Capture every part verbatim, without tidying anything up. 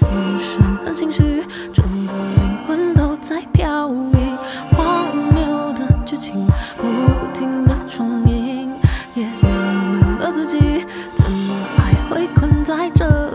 的眼神和情绪，整个灵魂都在飘移。荒谬的剧情不停的重映，也纳闷了自己怎么还会困在这里。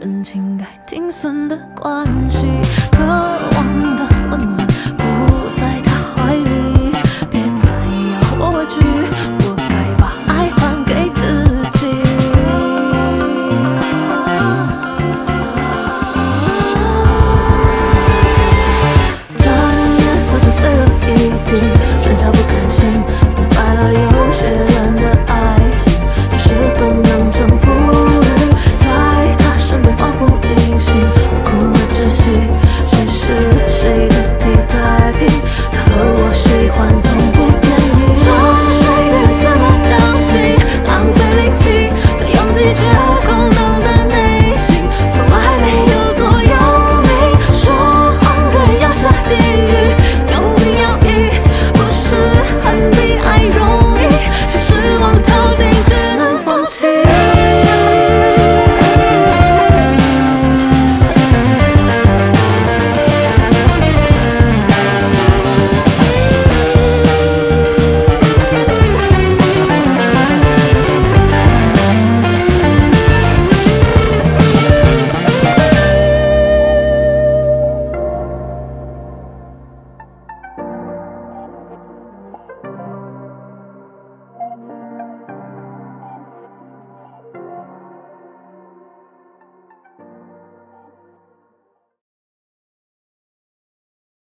人情该停损的关系，渴望的温暖。